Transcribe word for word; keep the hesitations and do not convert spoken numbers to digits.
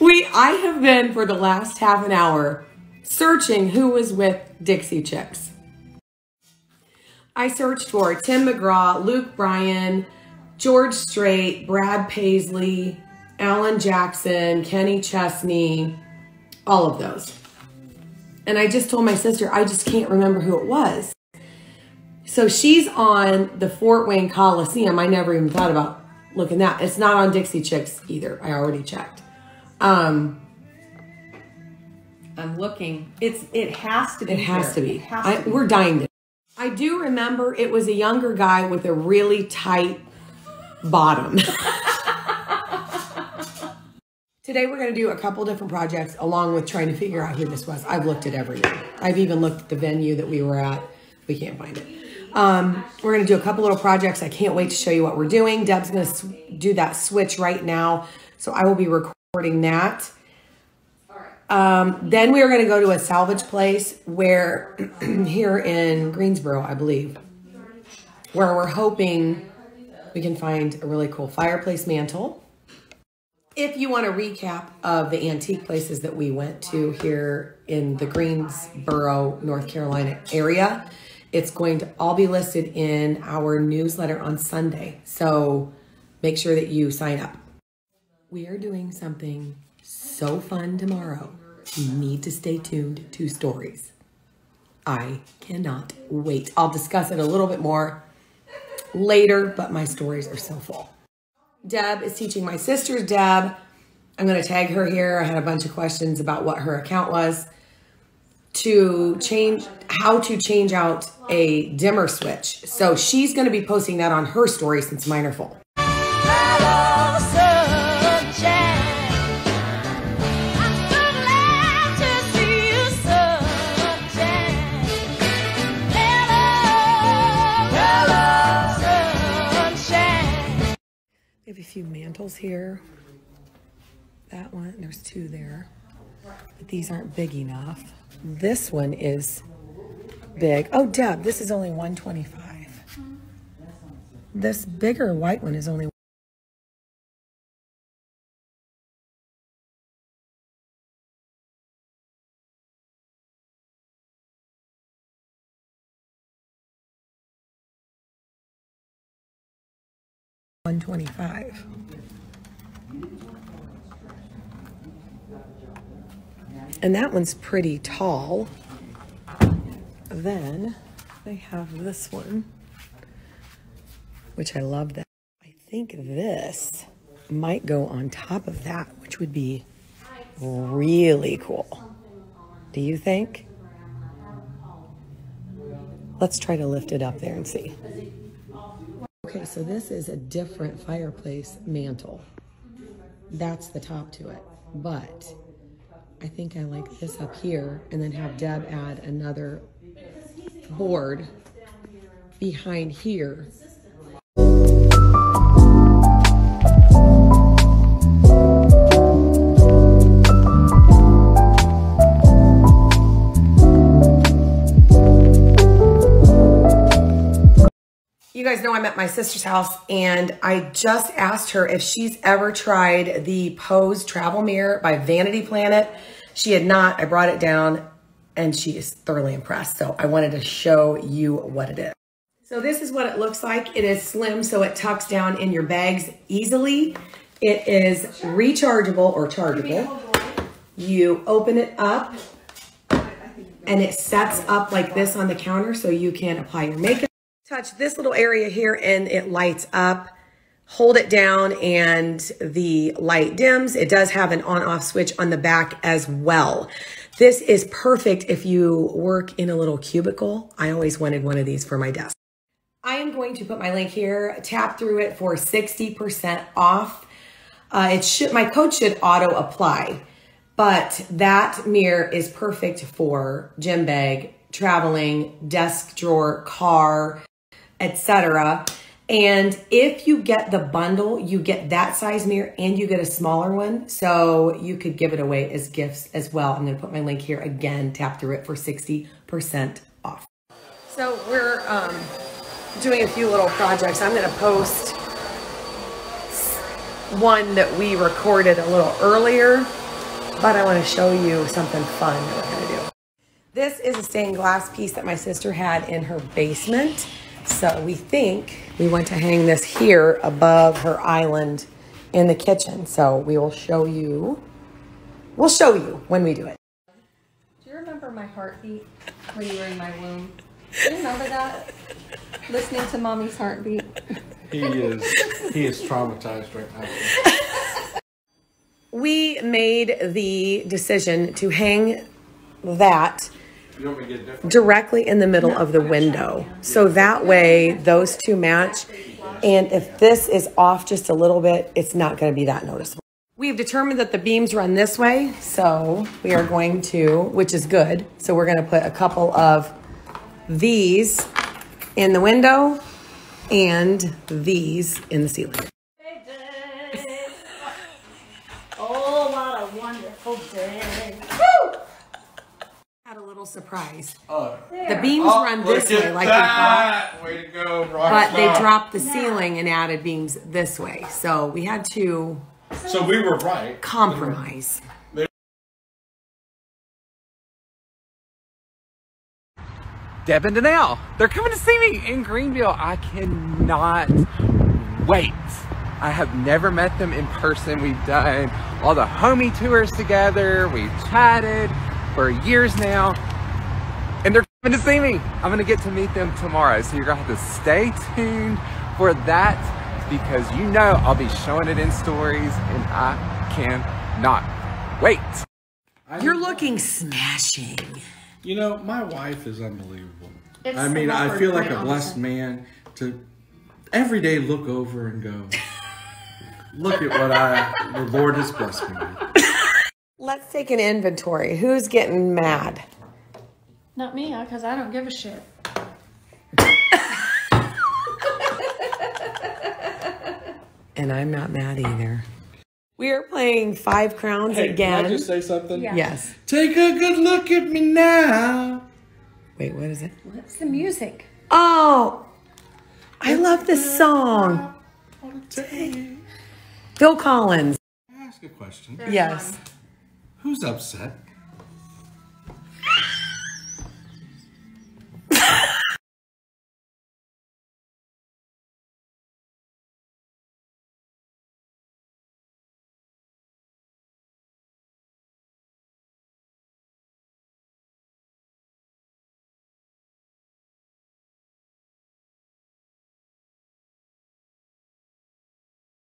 We, I have been for the last half an hour searching who was with Dixie Chicks. I searched for Tim McGraw, Luke Bryan, George Strait, Brad Paisley, Alan Jackson, Kenny Chesney, all of those. And I just told my sister, I just can't remember who it was. So she's on the Fort Wayne Coliseum. I never even thought about looking that. It's not on Dixie Chicks either. I already checked. Um, I'm looking. It's It has to be. It has, to be. It has I, to be. We're dying to. I do remember it was a younger guy with a really tight bottom. Today we're going to do a couple different projects along with trying to figure out who this was. I've looked at everything. I've even looked at the venue that we were at. We can't find it. Um, we're going to do a couple little projects. I can't wait to show you what we're doing. Deb's going to do that switch right now. So I will be recording that. Um, then we are going to go to a salvage place where here in Greensboro, I believe, where we're hoping we can find a really cool fireplace mantle. If you want a recap of the antique places that we went to here in the Greensboro, North Carolina area, it's going to all be listed in our newsletter on Sunday. So make sure that you sign up. We are doing something so fun tomorrow. You need to stay tuned to stories. I cannot wait. I'll discuss it a little bit more later, but my stories are so full. Deb is teaching my sister, Deb. I'm going to tag her here. I had a bunch of questions about what her account was. To change, how to change out a dimmer switch. So she's going to be posting that on her story since mine are full. We have a few mantles here. That one, there's two there. But these aren't big enough. This one is big. Oh, Deb, this is only one twenty-five. This bigger white one is only. one twenty-five. And that one's pretty tall. Then they have this one, which I love that. I think this might go on top of that, which would be really cool. Do you think? Let's try to lift it up there and see. Okay, so this is a different fireplace mantle. That's the top to it. But I think I like this up here and then have Deb add another board behind here. You guys know I'm at my sister's house and I just asked her if she's ever tried the Pose Travel Mirror by Vanity Planet. She had not. I brought it down and she is thoroughly impressed. So I wanted to show you what it is. So this is what it looks like. It is slim, so it tucks down in your bags easily. It is rechargeable or chargeable. You open it up and it sets up like this on the counter so you can apply your makeup. Touch this little area here and it lights up. Hold it down and the light dims. It does have an on-off switch on the back as well. This is perfect if you work in a little cubicle. I always wanted one of these for my desk. I am going to put my link here. Tap through it for sixty percent off. Uh, it should, my code should auto-apply, but that mirror is perfect for gym bag, traveling, desk drawer, car, et cetera. And if you get the bundle, you get that size mirror and you get a smaller one. So you could give it away as gifts as well. I'm going to put my link here again, tap through it for sixty percent off. So we're um, doing a few little projects. I'm going to post one that we recorded a little earlier, but I want to show you something fun that we're going to do. This is a stained glass piece that my sister had in her basement. So we think we want to hang this here above her island in the kitchen. So we will show you. We'll show you when we do it. Do you remember my heartbeat when you were in my womb? Do you remember that? Listening to mommy's heartbeat. He is, he is traumatized right now. We made the decision to hang that directly in the middle of the window. So that way those two match. And if this is off just a little bit, it's not going to be that noticeable. We've determined that the beams run this way. So we are going to, which is good. So we're going to put a couple of these in the window and these in the ceiling. Big day. Oh, what a wonderful day. Woo! Had a little surprise. Oh. The beams oh, run this way like that. We thought. Way to go, Rockstar. But they dropped the ceiling and added beams this way. So we had to So we were right. Compromise. Deb and Danielle, they're coming to see me in Greenville. I cannot wait. I have never met them in person. We've done all the homie tours together. We've chatted for years now. And they're coming to see me. I'm going to get to meet them tomorrow. So you're going to have to stay tuned for that because you know I'll be showing it in stories and I cannot wait. You're looking smashing. You know, my wife is unbelievable. It's I mean, I feel like a blessed man to every day look over and go, look at what I, the Lord has blessed me with. Let's take an inventory. Who's getting mad? Not me, because I don't give a shit. And I'm not mad either. We are playing Five Crowns hey, again. Can I just say something? Yeah. Yes. Take a good look at me now. Wait, what is it? What's the music? Oh, I love this song. Phil Collins. Can I ask a question? There's yes. One. Who's upset?